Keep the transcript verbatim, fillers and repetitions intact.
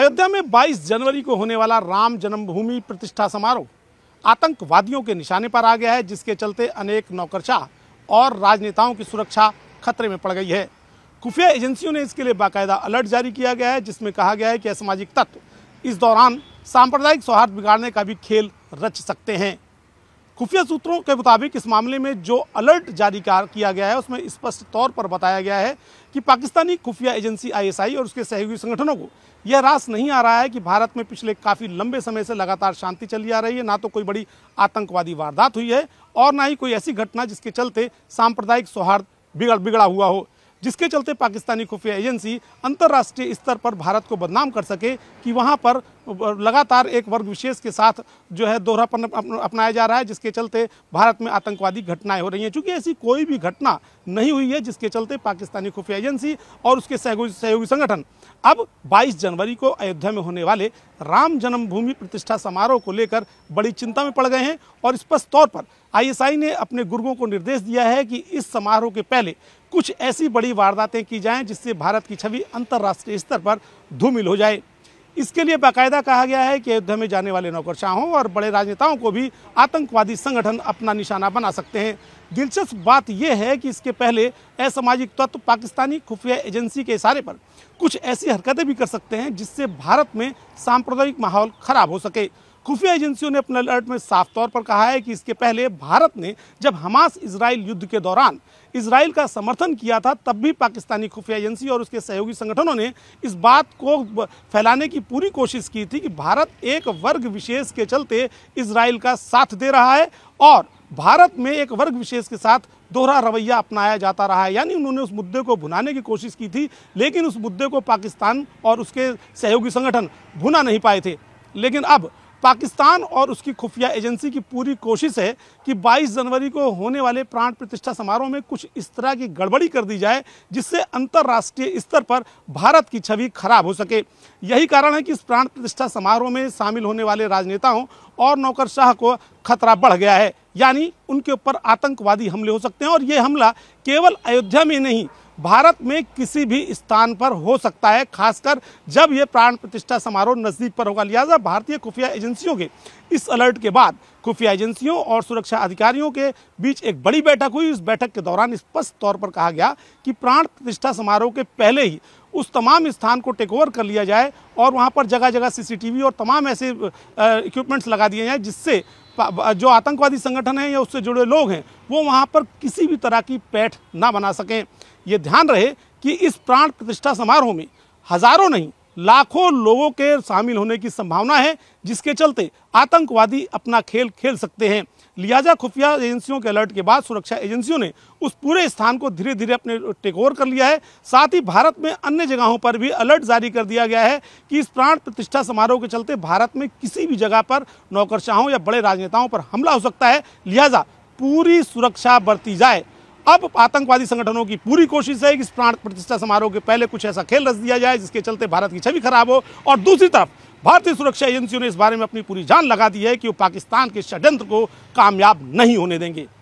अयोध्या में बाईस जनवरी को होने वाला राम जन्मभूमि प्रतिष्ठा समारोह आतंकवादियों के निशाने पर आ गया है, जिसके चलते अनेक नौकरशाह और राजनेताओं की सुरक्षा खतरे में पड़ गई है। खुफिया एजेंसियों ने इसके लिए बाकायदा अलर्ट जारी किया गया है, जिसमें कहा गया है कि असामाजिक तत्व इस दौरान सांप्रदायिक सौहार्द बिगाड़ने का भी खेल रच सकते हैं। खुफिया सूत्रों के मुताबिक इस मामले में जो अलर्ट जारी किया गया है उसमें स्पष्ट तौर पर बताया गया है कि पाकिस्तानी खुफिया एजेंसी आई एस आई और उसके सहयोगी संगठनों को यह रास नहीं आ रहा है कि भारत में पिछले काफ़ी लंबे समय से लगातार शांति चली आ रही है। ना तो कोई बड़ी आतंकवादी वारदात हुई है और ना ही कोई ऐसी घटना जिसके चलते सांप्रदायिक सौहार्द बिगड़ बिगड़ा हुआ हो, जिसके चलते पाकिस्तानी खुफिया एजेंसी अंतर्राष्ट्रीय स्तर पर भारत को बदनाम कर सके कि वहाँ पर लगातार एक वर्ग विशेष के साथ जो है दोहरापन अपनाया जा रहा है, जिसके चलते भारत में आतंकवादी घटनाएं हो रही हैं। चूँकि ऐसी कोई भी घटना नहीं हुई है, जिसके चलते पाकिस्तानी खुफिया एजेंसी और उसके सहयोगी संगठन अब बाईस जनवरी को अयोध्या में होने वाले राम जन्मभूमि प्रतिष्ठा समारोह को लेकर बड़ी चिंता में पड़ गए हैं और स्पष्ट तौर पर आई एस आई ने अपने गुर्गों को निर्देश दिया है कि इस समारोह के पहले कुछ ऐसी बड़ी वारदातें की जाएं जिससे भारत की छवि अंतर्राष्ट्रीय स्तर पर धूमिल हो जाए। इसके लिए बाकायदा कहा गया है कि अयोध्या में जाने वाले नौकरशाहों और बड़े राजनेताओं को भी आतंकवादी संगठन अपना निशाना बना सकते हैं। दिलचस्प बात यह है कि इसके पहले असामाजिक तत्व पाकिस्तानी खुफिया एजेंसी के इशारे पर कुछ ऐसी हरकतें भी कर सकते हैं जिससे भारत में सांप्रदायिक माहौल खराब हो सके। खुफिया एजेंसियों ने अपने अलर्ट में साफ तौर पर कहा है कि इसके पहले भारत ने जब हमास इजराइल युद्ध के दौरान इजराइल का समर्थन किया था, तब भी पाकिस्तानी खुफिया एजेंसी और उसके सहयोगी संगठनों ने इस बात को फैलाने की पूरी कोशिश की थी कि भारत एक वर्ग विशेष के चलते इजराइल का साथ दे रहा है और भारत में एक वर्ग विशेष के साथ दोहरा रवैया अपनाया जाता रहा है। यानी उन्होंने उस मुद्दे को भुनाने की कोशिश की थी, लेकिन उस मुद्दे को पाकिस्तान और उसके सहयोगी संगठन भुना नहीं पाए थे। लेकिन अब पाकिस्तान और उसकी खुफिया एजेंसी की पूरी कोशिश है कि बाईस जनवरी को होने वाले प्राण प्रतिष्ठा समारोह में कुछ इस तरह की गड़बड़ी कर दी जाए जिससे अंतर्राष्ट्रीय स्तर पर भारत की छवि खराब हो सके। यही कारण है कि इस प्राण प्रतिष्ठा समारोह में शामिल होने वाले राजनेताओं और नौकरशाह को खतरा बढ़ गया है, यानी उनके ऊपर आतंकवादी हमले हो सकते हैं। और ये हमला केवल अयोध्या में नहीं, भारत में किसी भी स्थान पर हो सकता है, खासकर जब यह प्राण प्रतिष्ठा समारोह नज़दीक पर होगा। लिहाजा भारतीय खुफिया एजेंसियों के इस अलर्ट के बाद खुफिया एजेंसियों और सुरक्षा अधिकारियों के बीच एक बड़ी बैठक हुई। इस बैठक के दौरान स्पष्ट तौर पर कहा गया कि प्राण प्रतिष्ठा समारोह के पहले ही उस तमाम स्थान को टेक ओवर कर लिया जाए और वहाँ पर जगह जगह सी सी टी वी और तमाम ऐसे इक्विपमेंट्स लगा दिए जाएँ जिससे जो आतंकवादी संगठन है या उससे जुड़े लोग हैं वो वहाँ पर किसी भी तरह की पैठ ना बना सकें। ये ध्यान रहे कि इस प्राण प्रतिष्ठा समारोह में हजारों नहीं लाखों लोगों के शामिल होने की संभावना है, जिसके चलते आतंकवादी अपना खेल खेल सकते हैं। लिहाजा खुफिया एजेंसियों के अलर्ट के बाद सुरक्षा एजेंसियों ने उस पूरे स्थान को धीरे धीरे अपने टेक ओवर कर लिया है। साथ ही भारत में अन्य जगहों पर भी अलर्ट जारी कर दिया गया है कि इस प्राण प्रतिष्ठा समारोह के चलते भारत में किसी भी जगह पर नौकरशाहों या बड़े राजनेताओं पर हमला हो सकता है, लिहाजा पूरी सुरक्षा बरती जाए। अब आतंकवादी संगठनों की पूरी कोशिश है कि इस प्राण प्रतिष्ठा समारोह के पहले कुछ ऐसा खेल रच दिया जाए जिसके चलते भारत की छवि खराब हो, और दूसरी तरफ भारतीय सुरक्षा एजेंसियों ने इस बारे में अपनी पूरी जान लगा दी है कि वो पाकिस्तान के षड्यंत्र को कामयाब नहीं होने देंगे।